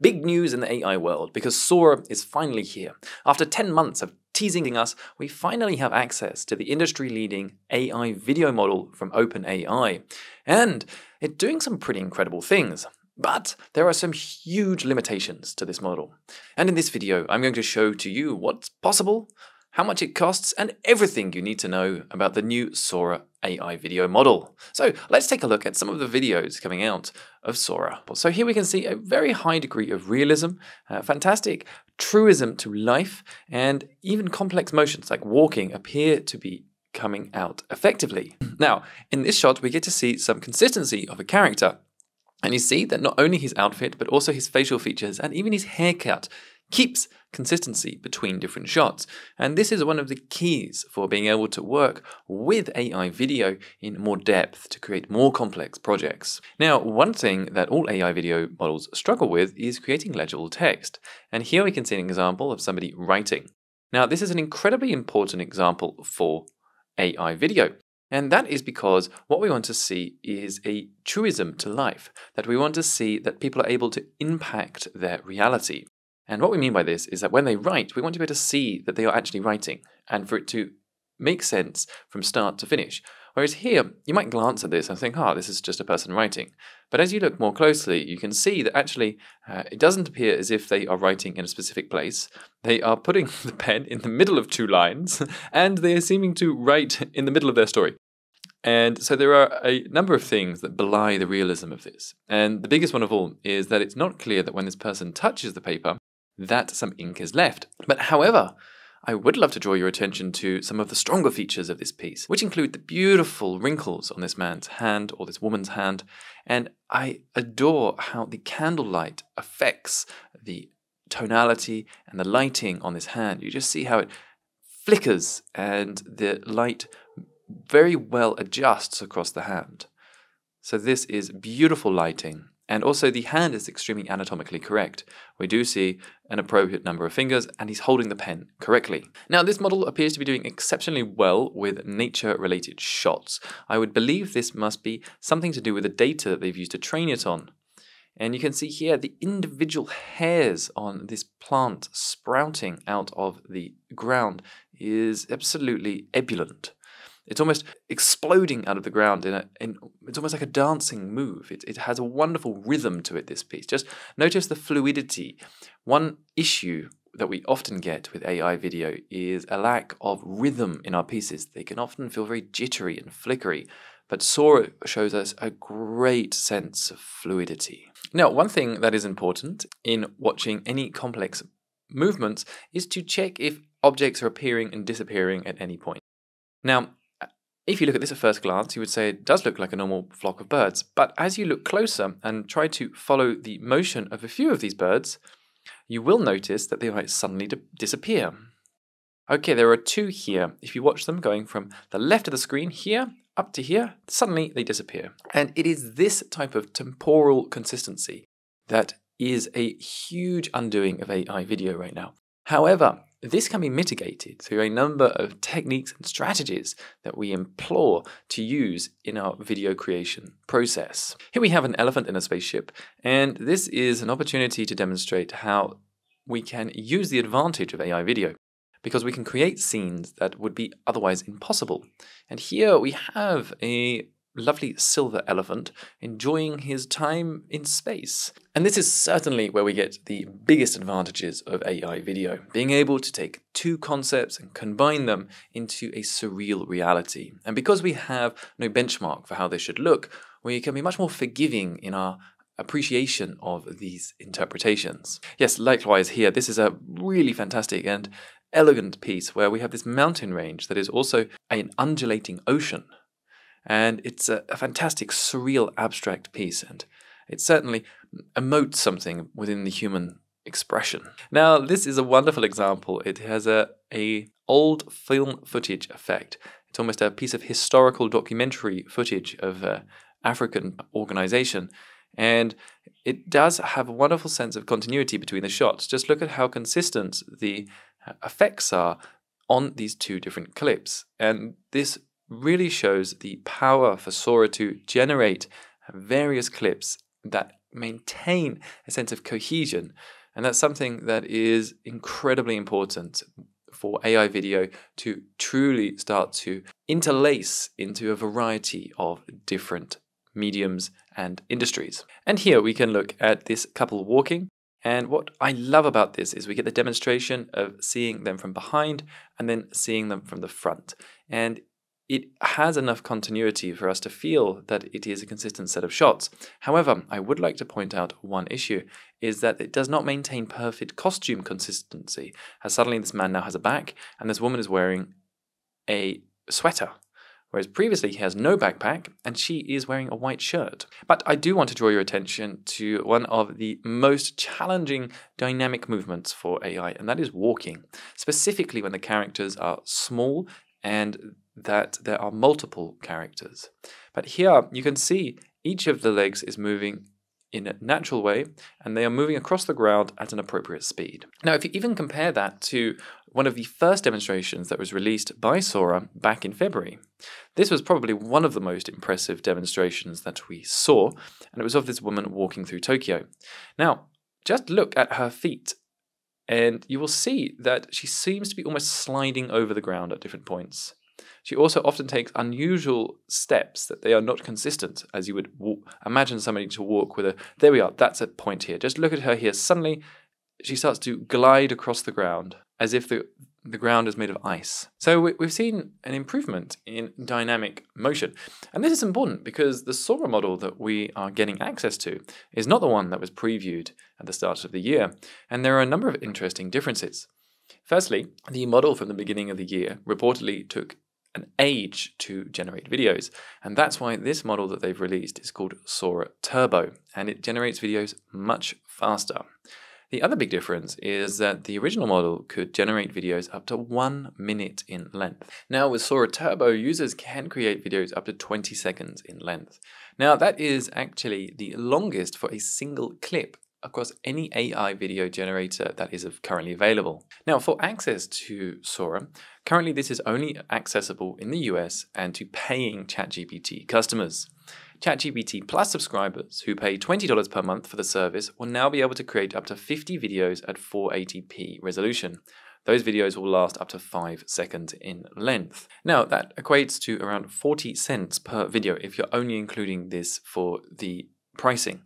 Big news in the AI world, because Sora is finally here. After 10 months of teasing us, we finally have access to the industry-leading AI video model from OpenAI. And it's doing some pretty incredible things. But there are some huge limitations to this model. And in this video, I'm going to show to you what's possible, how much it costs, and everything you need to know about the new Sora AI video model. So let's take a look at some of the videos coming out of Sora. So here we can see a very high degree of realism, fantastic truism to life, and even complex motions like walking appear to be coming out effectively. Now, in this shot, we get to see some consistency of a character. And you see that not only his outfit, but also his facial features and even his haircut keeps consistency between different shots. And this is one of the keys for being able to work with AI video in more depth to create more complex projects. Now, one thing that all AI video models struggle with is creating legible text. And here we can see an example of somebody writing. Now, this is an incredibly important example for AI video. And that is because what we want to see is a truism to life, that we want to see that people are able to impact their reality. And what we mean by this is that when they write, we want to be able to see that they are actually writing and for it to make sense from start to finish. Whereas here, you might glance at this and think, oh, this is just a person writing. But as you look more closely, you can see that actually it doesn't appear as if they are writing in a specific place. They are putting the pen in the middle of two lines and they are seeming to write in the middle of their story. And so there are a number of things that belie the realism of this. And the biggest one of all is that it's not clear that when this person touches the paper, that some ink is left. But however, I would love to draw your attention to some of the stronger features of this piece, which include the beautiful wrinkles on this man's hand or this woman's hand. And I adore how the candlelight affects the tonality and the lighting on this hand. You just see how it flickers and the light very well adjusts across the hand. So this is beautiful lighting. And also the hand is extremely anatomically correct. We do see an appropriate number of fingers and he's holding the pen correctly. Now this model appears to be doing exceptionally well with nature related shots. I would believe this must be something to do with the data that they've used to train it on. And you can see here the individual hairs on this plant sprouting out of the ground is absolutely ebullient. It's almost exploding out of the ground. It's almost like a dancing move. It has a wonderful rhythm to it, this piece. Just notice the fluidity. One issue that we often get with AI video is a lack of rhythm in our pieces. They can often feel very jittery and flickery. But Sora shows us a great sense of fluidity. Now, one thing that is important in watching any complex movements is to check if objects are appearing and disappearing at any point. Now, if you look at this at first glance, you would say it does look like a normal flock of birds. But as you look closer and try to follow the motion of a few of these birds, you will notice that they might suddenly disappear. Okay, there are two here. If you watch them going from the left of the screen here up to here, suddenly they disappear. And it is this type of temporal consistency that is a huge undoing of AI video right now. However, this can be mitigated through a number of techniques and strategies that we implore to use in our video creation process. Here we have an elephant in a spaceship, and this is an opportunity to demonstrate how we can use the advantage of AI video, because we can create scenes that would be otherwise impossible. And here we have a lovely silver elephant enjoying his time in space. And this is certainly where we get the biggest advantages of AI video, being able to take two concepts and combine them into a surreal reality. And because we have no benchmark for how they should look, we can be much more forgiving in our appreciation of these interpretations. Yes, likewise here, this is a really fantastic and elegant piece where we have this mountain range that is also an undulating ocean. And it's a fantastic, surreal, abstract piece, and it certainly emotes something within the human expression. Now, this is a wonderful example. It has a old film footage effect. It's almost a piece of historical documentary footage of an African organization, and it does have a wonderful sense of continuity between the shots. Just look at how consistent the effects are on these two different clips, and this really shows the power for Sora to generate various clips that maintain a sense of cohesion. And that's something that is incredibly important for AI video to truly start to interlace into a variety of different mediums and industries. And here we can look at this couple walking. And what I love about this is we get the demonstration of seeing them from behind and then seeing them from the front. And it has enough continuity for us to feel that it is a consistent set of shots. However, I would like to point out one issue is that it does not maintain perfect costume consistency, as suddenly this man now has a back and this woman is wearing a sweater, whereas previously he has no backpack and she is wearing a white shirt. But I do want to draw your attention to one of the most challenging dynamic movements for AI, and that is walking, specifically when the characters are small and that there are multiple characters. But here you can see each of the legs is moving in a natural way and they are moving across the ground at an appropriate speed. Now, if you even compare that to one of the first demonstrations that was released by Sora back in February, this was probably one of the most impressive demonstrations that we saw, and it was of this woman walking through Tokyo. Now, just look at her feet and you will see that she seems to be almost sliding over the ground at different points. She also often takes unusual steps that they are not consistent, as you would imagine somebody to walk with a, there we are, that's a point here. Just look at her here. Suddenly, she starts to glide across the ground as if the ground is made of ice. So we've seen an improvement in dynamic motion. And this is important because the Sora model that we are getting access to is not the one that was previewed at the start of the year. And there are a number of interesting differences. Firstly, the model from the beginning of the year reportedly took an age to generate videos. And that's why this model that they've released is called Sora Turbo, and it generates videos much faster. The other big difference is that the original model could generate videos up to 1 minute in length. Now with Sora Turbo, users can create videos up to 20 seconds in length. Now that is actually the longest for a single clip across any AI video generator that is currently available. Now for access to Sora, currently this is only accessible in the US and to paying ChatGPT customers. ChatGPT Plus subscribers who pay $20 per month for the service will now be able to create up to 50 videos at 480p resolution. Those videos will last up to 5 seconds in length. Now that equates to around 40 cents per video if you're only including this for the pricing.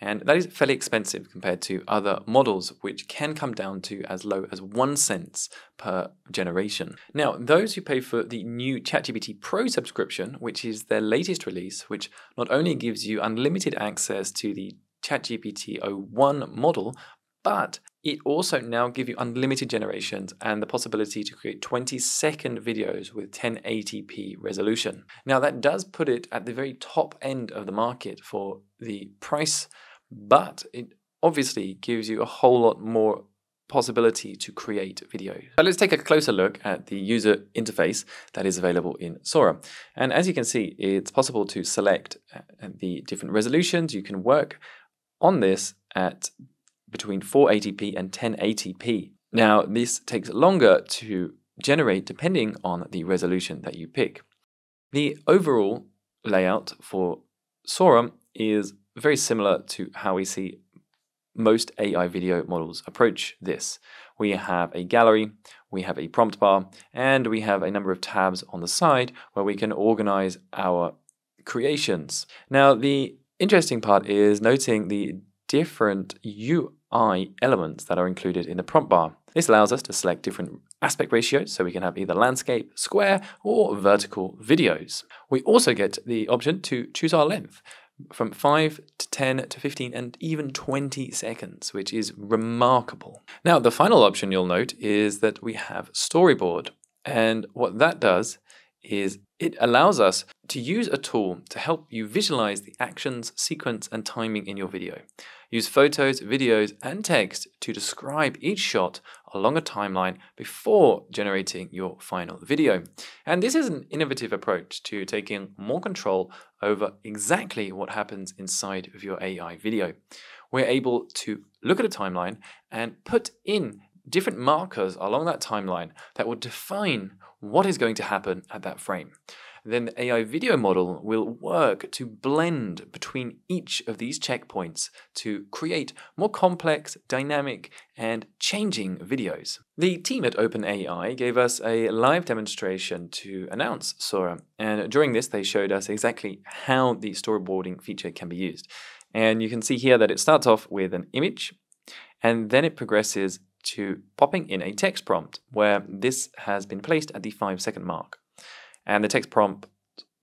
And that is fairly expensive compared to other models, which can come down to as low as 1 cent per generation. Now, those who pay for the new ChatGPT Pro subscription, which is their latest release, which not only gives you unlimited access to the ChatGPT-01 model, but it also now gives you unlimited generations and the possibility to create 20-second videos with 1080p resolution. Now that does put it at the very top end of the market for the price, but it obviously gives you a whole lot more possibility to create video. So let's take a closer look at the user interface that is available in Sora. And as you can see, it's possible to select the different resolutions. You can work on this at between 480p and 1080p. Now, this takes longer to generate depending on the resolution that you pick. The overall layout for Sora is very similar to how we see most AI video models approach this. We have a gallery, we have a prompt bar, and we have a number of tabs on the side where we can organize our creations. Now, the interesting part is noting the different UI elements that are included in the prompt bar. This allows us to select different aspect ratios, so we can have either landscape, square, or vertical videos. We also get the option to choose our length from 5 to 10 to 15 and even 20 seconds, which is remarkable. Now, the final option you'll note is that we have storyboard, and what that does is it allows us to use a tool to help you visualize the actions, sequence, and timing in your video. Use photos, videos, and text to describe each shot along a timeline before generating your final video. And this is an innovative approach to taking more control over exactly what happens inside of your AI video. We're able to look at a timeline and put in different markers along that timeline that will define what is going to happen at that frame. then the AI video model will work to blend between each of these checkpoints to create more complex, dynamic, and changing videos. The team at OpenAI gave us a live demonstration to announce Sora, and during this they showed us exactly how the storyboarding feature can be used. And you can see here that it starts off with an image, and then it progresses to popping in a text prompt where this has been placed at the 5-second mark. And the text prompt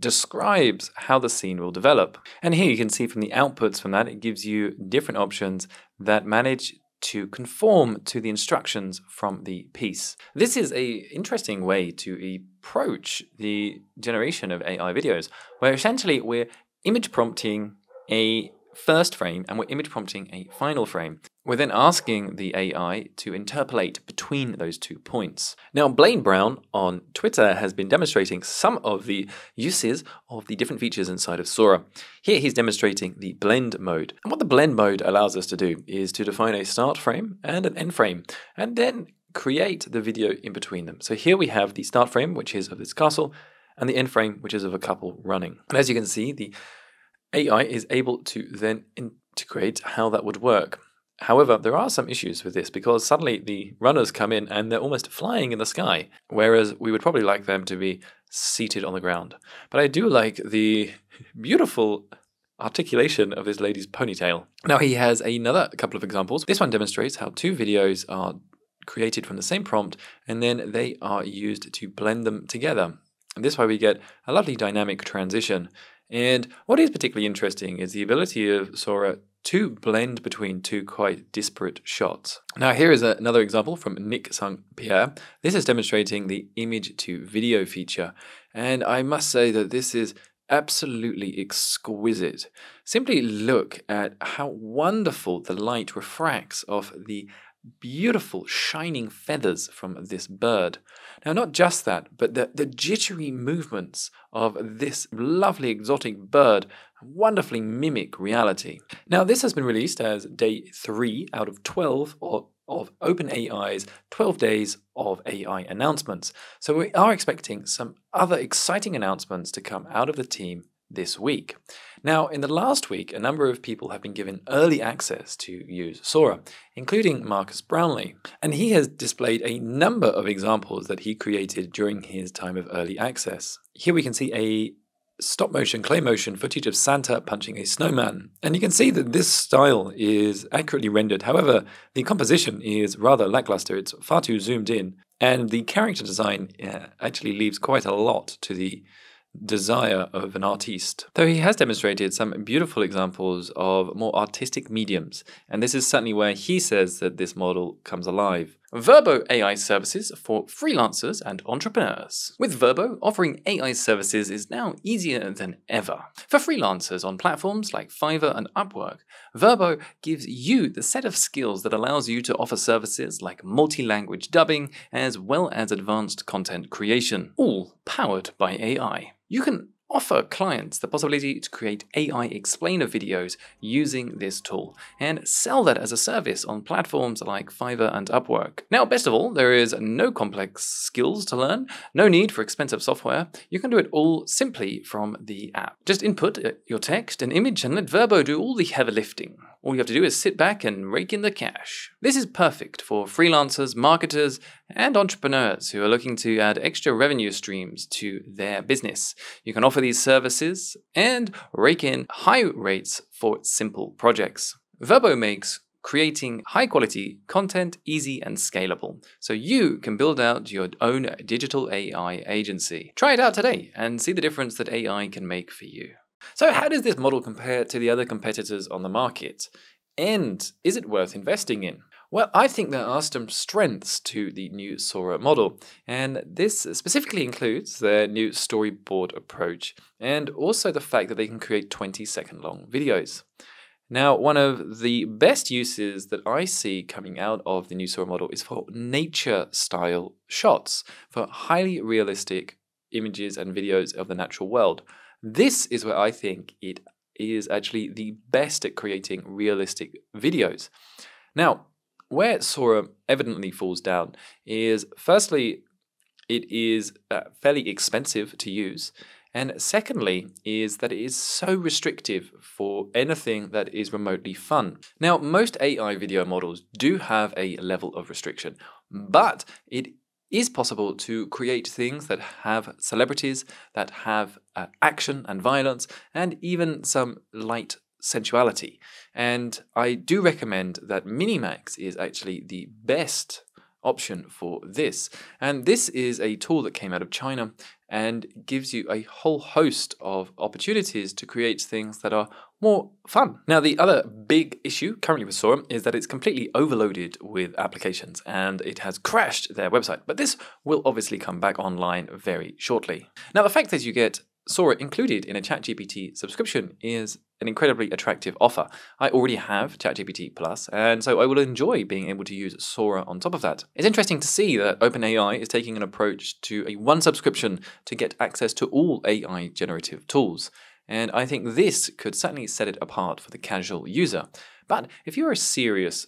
describes how the scene will develop. And here you can see from the outputs from that, it gives you different options that manage to conform to the instructions from the piece. This is an interesting way to approach the generation of AI videos, where essentially we're image prompting a first frame and we're image prompting a final frame. We're then asking the AI to interpolate between those two points. Now, Blaine Brown on Twitter has been demonstrating some of the uses of the different features inside of Sora. Here he's demonstrating the blend mode. And what the blend mode allows us to do is to define a start frame and an end frame, and then create the video in between them. So here we have the start frame, which is of this castle, and the end frame, which is of a couple running. And as you can see, the AI is able to then integrate how that would work. However, there are some issues with this because suddenly the runners come in and they're almost flying in the sky, whereas we would probably like them to be seated on the ground. But I do like the beautiful articulation of this lady's ponytail. Now he has another couple of examples. This one demonstrates how two videos are created from the same prompt and then they are used to blend them together. And this way we get a lovely dynamic transition. And what is particularly interesting is the ability of Sora to blend between two quite disparate shots. Now here is another example from Nick Saint Pierre. This is demonstrating the image to video feature. And I must say that this is absolutely exquisite. Simply look at how wonderful the light refracts off the beautiful shining feathers from this bird. Now not just that, but the jittery movements of this lovely exotic bird wonderfully mimic reality. Now this has been released as day 3 out of 12 of OpenAI's 12 days of AI announcements. So we are expecting some other exciting announcements to come out of the team this week. Now, in the last week, a number of people have been given early access to use Sora, including Marcus Brownlee, and he has displayed a number of examples that he created during his time of early access. Here we can see a stop motion, clay motion footage of Santa punching a snowman. And you can see that this style is accurately rendered. However, the composition is rather lackluster. It's far too zoomed in. And the character design actually leaves quite a lot to the desire of an artiste. Though he has demonstrated some beautiful examples of more artistic mediums, and this is certainly where he says that this model comes alive. Virbo AI services for freelancers and entrepreneurs. With Virbo, offering AI services is now easier than ever. For freelancers on platforms like Fiverr and Upwork, Virbo gives you the set of skills that allows you to offer services like multi-language dubbing as well as advanced content creation, all powered by AI. You can offer clients the possibility to create AI explainer videos using this tool and sell that as a service on platforms like Fiverr and Upwork. Now, best of all, there is no complex skills to learn, no need for expensive software. You can do it all simply from the app. Just input your text and image and let Virbo do all the heavy lifting. All you have to do is sit back and rake in the cash. This is perfect for freelancers, marketers, and entrepreneurs who are looking to add extra revenue streams to their business. You can offer these services and rake in high rates for simple projects. Virbo makes creating high quality content easy and scalable, so you can build out your own digital AI agency. Try it out today and see the difference that AI can make for you. So how does this model compare to the other competitors on the market? And is it worth investing in? Well, I think there are some strengths to the new Sora model, and this specifically includes their new storyboard approach and also the fact that they can create 20-second long videos. Now, one of the best uses that I see coming out of the new Sora model is for nature style shots, for highly realistic images and videos of the natural world. This is where I think it is actually the best at creating realistic videos. Now, where Sora evidently falls down is, firstly, it is fairly expensive to use, And secondly is that it is so restrictive for anything that is remotely fun. Now, most AI video models do have a level of restriction, but it is possible to create things that have celebrities, that have action and violence, and even some light sensuality. And I do recommend that Minimax is actually the best option for this. And this is a tool that came out of China and gives you a whole host of opportunities to create things that are more fun. Now, the other big issue currently with Sora is that it's completely overloaded with applications and it has crashed their website, but this will obviously come back online very shortly. Now, the fact that you get Sora included in a ChatGPT subscription is an incredibly attractive offer. I already have ChatGPT Plus, and so I will enjoy being able to use Sora on top of that. It's interesting to see that OpenAI is taking an approach to a one subscription to get access to all AI generative tools. And I think this could certainly set it apart for the casual user. But if you're a serious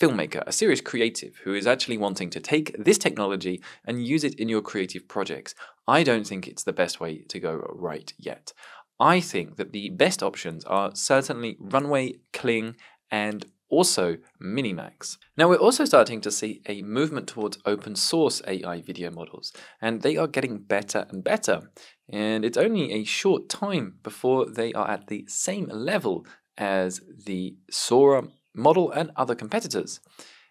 filmmaker, a serious creative who is actually wanting to take this technology and use it in your creative projects, I don't think it's the best way to go right yet. I think that the best options are certainly Runway, Kling, and also Minimax. Now, we're also starting to see a movement towards open source AI video models, and they are getting better and better. And it's only a short time before they are at the same level as the Sora model and other competitors.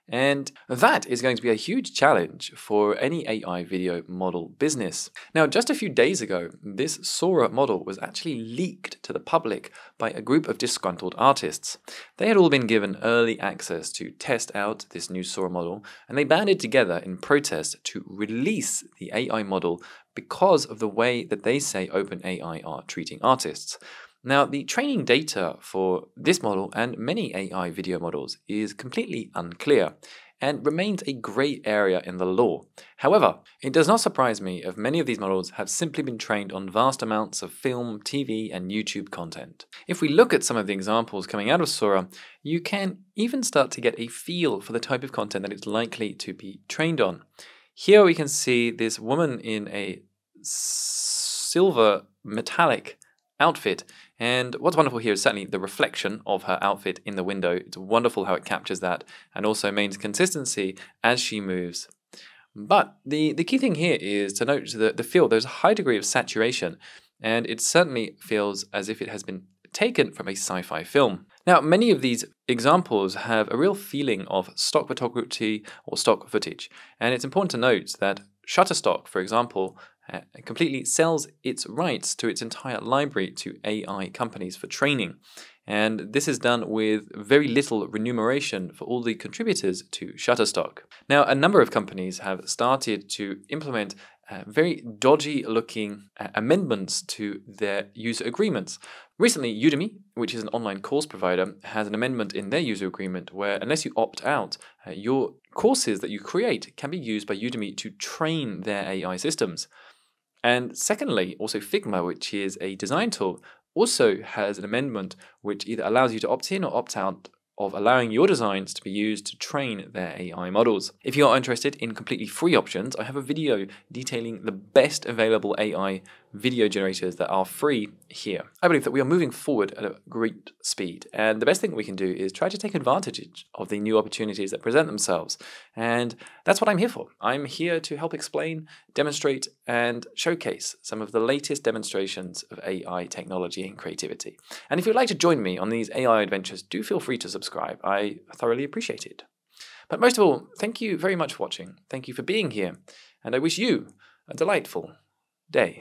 And that is going to be a huge challenge for any AI video model business. Now, just a few days ago, this Sora model was actually leaked to the public by a group of disgruntled artists. They had all been given early access to test out this new Sora model, and they banded together in protest to release the AI model because of the way that they say OpenAI are treating artists. Now, the training data for this model and many AI video models is completely unclear and remains a grey area in the law. However, it does not surprise me if many of these models have simply been trained on vast amounts of film, TV, and YouTube content. If we look at some of the examples coming out of Sora, you can even start to get a feel for the type of content that it's likely to be trained on. Here we can see this woman in a silver metallic outfit. And what's wonderful here is certainly the reflection of her outfit in the window. It's wonderful how it captures that and also maintains consistency as she moves. But the key thing here is to note that the feel, there's a high degree of saturation, and it certainly feels as if it has been taken from a sci-fi film. Now, many of these examples have a real feeling of stock photography or stock footage. And it's important to note that Shutterstock, for example, completely sells its rights to its entire library to AI companies for training. And this is done with very little remuneration for all the contributors to Shutterstock. Now, a number of companies have started to implement very dodgy looking amendments to their user agreements. Recently, Udemy, which is an online course provider, has an amendment in their user agreement where, unless you opt out, your courses that you create can be used by Udemy to train their AI systems. And secondly, also Figma, which is a design tool, also has an amendment which either allows you to opt in or opt out of allowing your designs to be used to train their AI models. If you are interested in completely free options, I have a video detailing the best available AI video generators that are free here. I believe that we are moving forward at a great speed, and the best thing we can do is try to take advantage of the new opportunities that present themselves. And that's what I'm here for. I'm here to help explain, demonstrate, and showcase some of the latest demonstrations of AI technology and creativity. And if you'd like to join me on these AI adventures, do feel free to subscribe. I thoroughly appreciate it. But most of all, thank you very much for watching. Thank you for being here, and I wish you a delightful day.